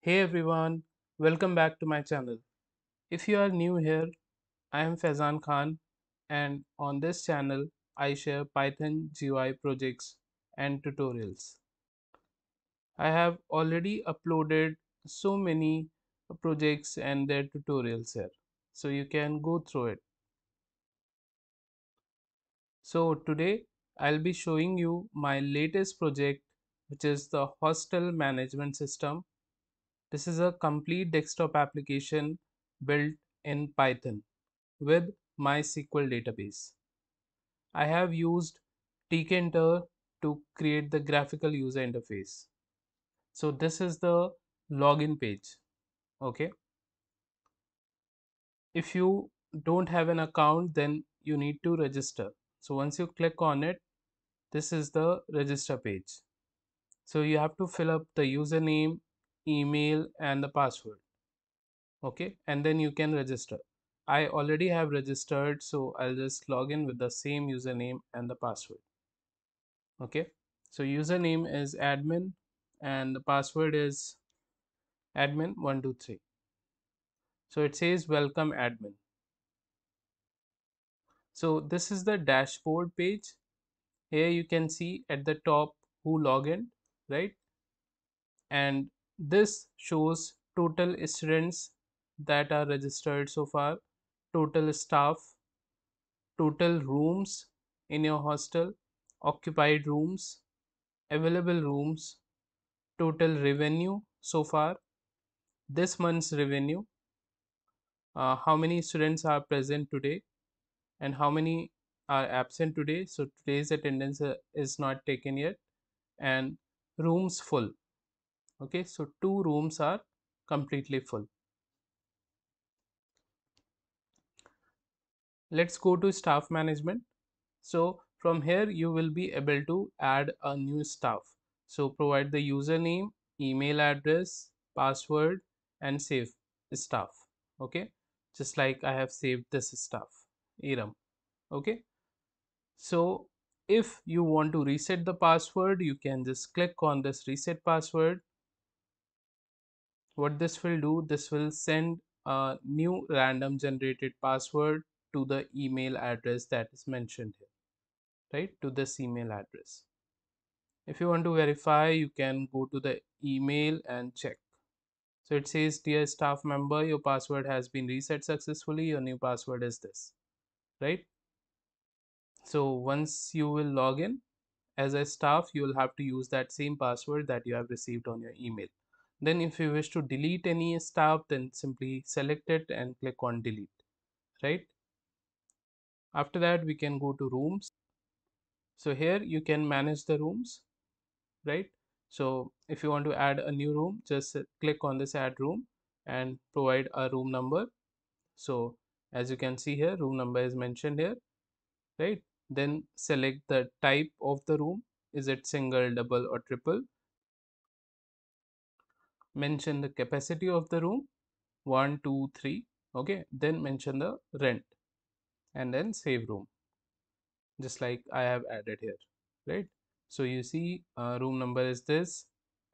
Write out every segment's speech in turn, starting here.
Hey everyone, welcome back to my channel. If you are new here, I am Faizan Khan, and on this channel I share Python GUI projects and tutorials. I have already uploaded so many projects and their tutorials here, so you can go through it. So today I'll be showing you my latest project, which is the hostel management system. This is a complete desktop application built in Python with MySQL database. I have used Tkinter to create the graphical user interface. So this is the login page. Okay. If you don't have an account, then you need to register. So once you click on it, this is the register page. So you have to fill up the username, email and the password, okay, and then you can register. I already have registered, so I'll just log in with the same username and the password. Okay, so username is admin and the password is admin123. So it says welcome admin. So this is the dashboard page. Here you can see at the top who logged in, right? And this shows total students that are registered so far, total staff, total rooms in your hostel, occupied rooms, available rooms, total revenue so far, this month's revenue, how many students are present today and how many are absent today. So today's attendance is not taken yet, and rooms full. Okay, so two rooms are completely full. Let's go to staff management. So from here you will be able to add a new staff. So provide the username, email address, password and save staff. Okay, just like I have saved this staff, Iram. Okay, so if you want to reset the password, you can just click on this reset password. What this will do, this will send a new random generated password to the email address that is mentioned here, right? To this email address. If you want to verify, you can go to the email and check. So it says, dear staff member, your password has been reset successfully. Your new password is this, right? So once you will log in as a staff, you will have to use that same password that you have received on your email. Then if you wish to delete any staff, then simply select it and click on delete, right? After that, we can go to rooms. So here you can manage the rooms, right? So if you want to add a new room, just click on this add room and provide a room number. So as you can see here, room number is mentioned here, right? Then select the type of the room. Is it single, double or triple? Mention the capacity of the room, 1, 2, 3. Okay, then mention the rent and then save room, just like I have added here, right? So you see room number is this,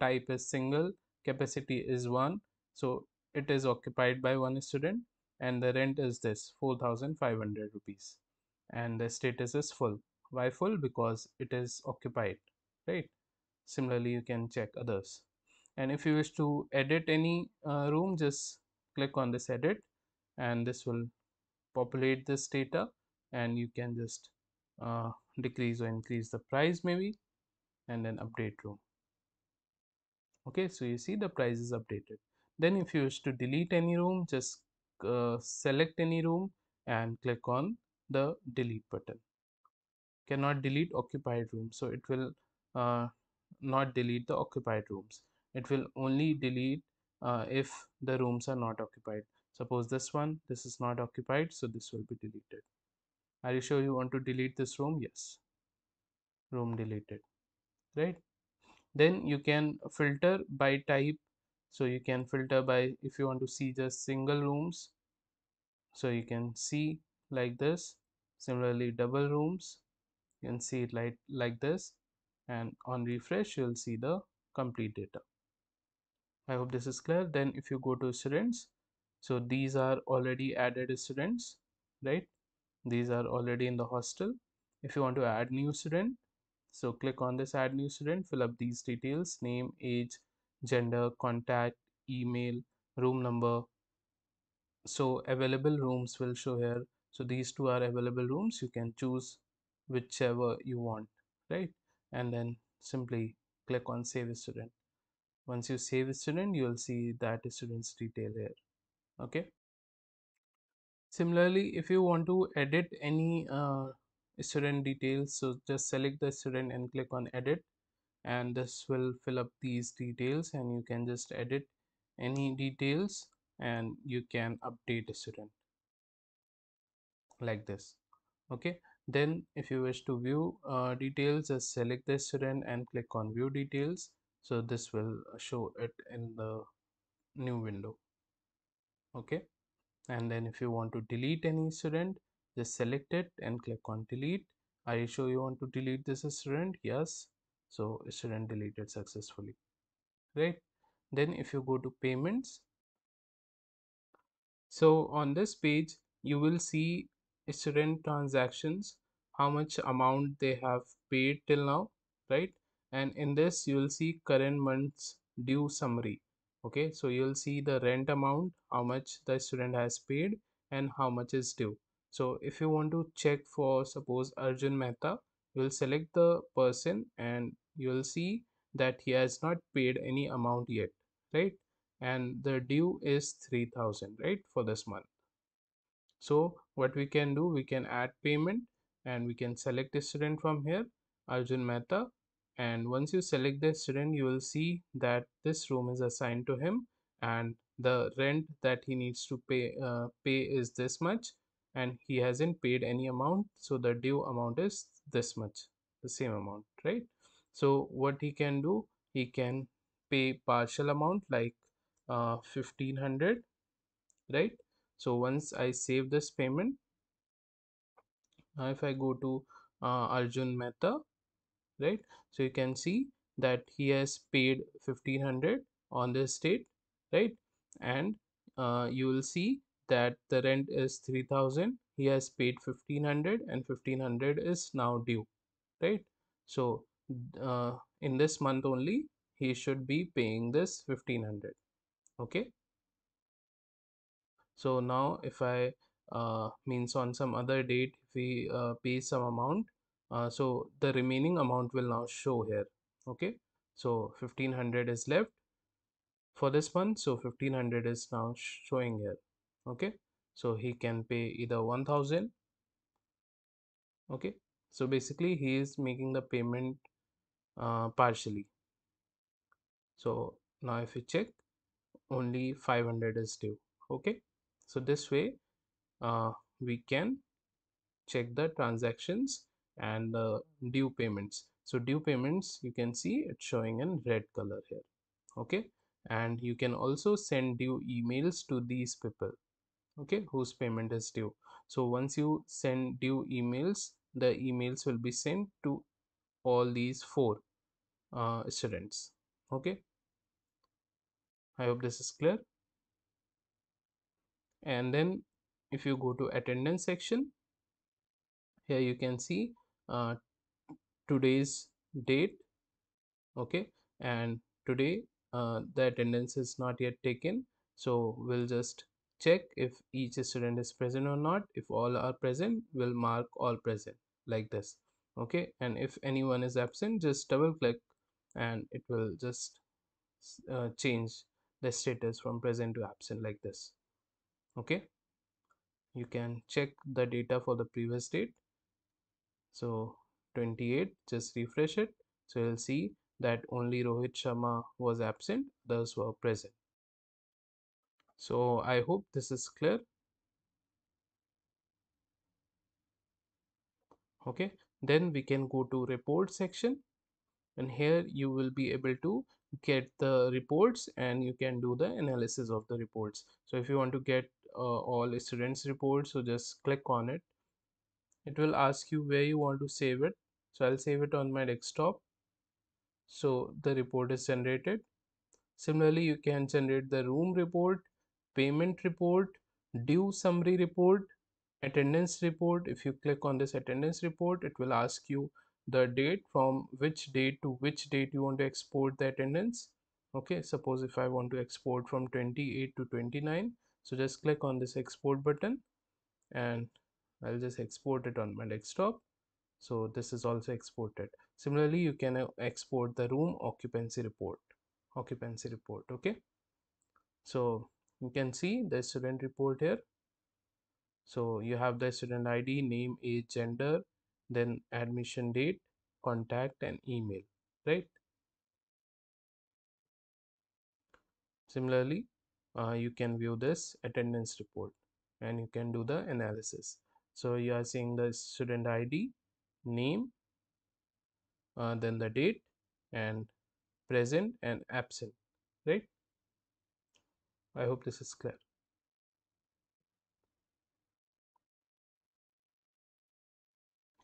type is single, capacity is 1, so it is occupied by 1 student, and the rent is this 4,500 rupees, and the status is full. Why full? Because it is occupied, right? Similarly, you can check others. And if you wish to edit any room, just click on this edit and this will populate this data, and you can just decrease or increase the price maybe, and then update room. Okay, so you see the price is updated. Then if you wish to delete any room, just select any room and click on the delete button. Cannot delete occupied room, so it will not delete the occupied rooms. It will only delete if the rooms are not occupied. Suppose this one, this is not occupied, so this will be deleted. Are you sure you want to delete this room? Yes. Room deleted, right? Then you can filter by type. So you can filter by, if you want to see just single rooms, so you can see like this. Similarly, double rooms, you can see it like this. And on refresh, you'll see the complete data. I hope this is clear. Then if you go to students, so these are already added students, right? These are already in the hostel. If you want to add new student, so click on this add new student, fill up these details: name, age, gender, contact, email, room number. So available rooms will show here. So these two are available rooms. You can choose whichever you want, right? And then simply click on save student. Once you save a student, you will see that student's detail here. Okay. Similarly, if you want to edit any student details, so just select the student and click on edit, and this will fill up these details, and you can just edit any details and you can update a student like this. Okay. Then if you wish to view details, just select the student and click on view details. So this will show it in the new window. Okay. And then if you want to delete any student, just select it and click on delete. Are you sure you want to delete this student? Yes. So student deleted successfully, right? Then if you go to payments, so on this page you will see student transactions, how much amount they have paid till now, right? And in this you will see current month's due summary. Okay, so you will see the rent amount, how much the student has paid and how much is due. So if you want to check for, suppose, Arjun Mehta, you will select the person and you will see that he has not paid any amount yet, right? And the due is 3,000, right, for this month. So what we can do, we can add payment and we can select the student from here, Arjun Mehta. And once you select the student, you will see that this room is assigned to him and the rent that he needs to pay is this much, and he hasn't paid any amount. So the due amount is this much, the same amount, right? So what he can do, he can pay partial amount like 1,500, right? So once I save this payment, now if I go to Arjun Mehta, right? So you can see that he has paid 1,500 on this date, right? And you will see that the rent is 3,000. He has paid 1,500 and 1,500 is now due, right? So in this month only, he should be paying this 1,500. Okay. So now if I means on some other date, if we pay some amount, so the remaining amount will now show here. Okay. So 1,500 is left for this month. So 1,500 is now showing here. Okay. So he can pay either 1,000. Okay. So basically he is making the payment partially. So now if you check, only 500 is due. Okay. So this way we can check the transactions and due payments. So due payments, you can see it's showing in red color here. Okay. And you can also send due emails to these people, okay, whose payment is due. So once you send due emails, the emails will be sent to all these four students. Okay. I hope this is clear. And then if you go to attendance section, here you can see today's date. Okay. And today the attendance is not yet taken, so we'll just check if each student is present or not. If all are present, we'll mark all present like this. Okay. And if anyone is absent, just double click and it will just change the status from present to absent like this. Okay. You can check the data for the previous date. So 28, just refresh it. So you'll see that only Rohit Sharma was absent, others were present. So I hope this is clear. Okay. Then we can go to report section, and here you will be able to get the reports and you can do the analysis of the reports. So if you want to get all students reports, so just click on it. It will ask you where you want to save it. So I'll save it on my desktop. So the report is generated. Similarly, you can generate the room report, payment report, due summary report, attendance report. If you click on this attendance report, it will ask you the date, from which date to which date you want to export the attendance. Okay, suppose if I want to export from 28 to 29, so just click on this export button and I'll just export it on my desktop. So this is also exported. Similarly, you can export the room occupancy report. Okay, so you can see the student report here. So you have the student ID, name, age, gender, then admission date, contact and email, right? Similarly, you can view this attendance report and you can do the analysis. So you are seeing the student ID, name, then the date and present and absent, right? I hope this is clear.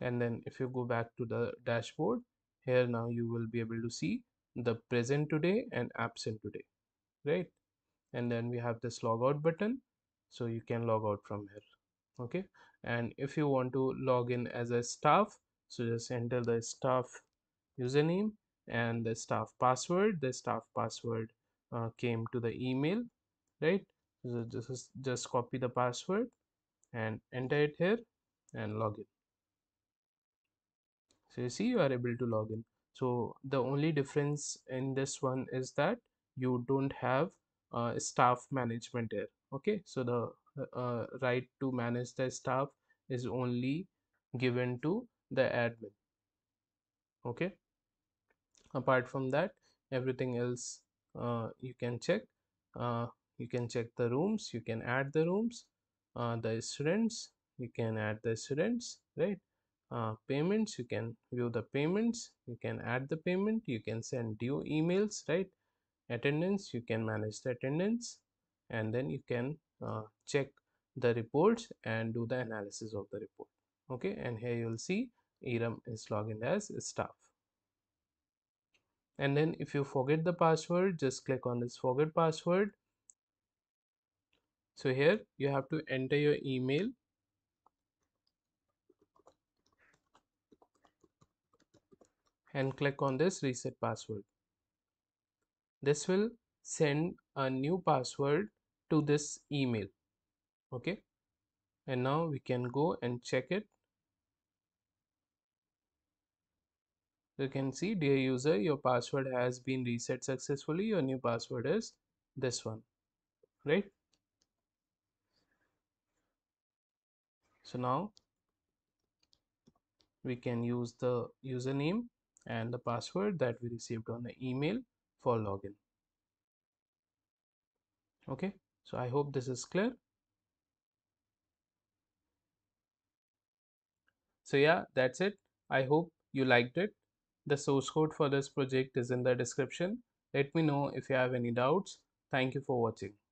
And then if you go back to the dashboard here, now you will be able to see the present today and absent today, right? And then we have this log out button, so you can log out from here. Okay, and if you want to log in as a staff, so just enter the staff username and the staff password. The staff password came to the email, right? So just copy the password and enter it here and log in. So you see, you are able to log in. So the only difference in this one is that you don't have staff management here. Okay, so the right to manage the staff is only given to the admin. Okay, apart from that, everything else you can check. You can check the rooms, you can add the rooms, the students, you can add the students, right? Payments, you can view the payments, you can add the payment, you can send due emails, right? Attendance, you can manage the attendance, and then you can check the reports and do the analysis of the report. Okay, and here you will see Iram is logged as staff. And then if you forget the password, just click on this forget password. So here you have to enter your email. And click on this reset password. This will send a new password to this email. Okay, and now we can go and check it. You can see, dear user, your password has been reset successfully. Your new password is this one, right? So now we can use the username and the password that we received on the email for login. Okay, so I hope this is clear. So yeah, that's it. I hope you liked it. The source code for this project is in the description. Let me know if you have any doubts. Thank you for watching.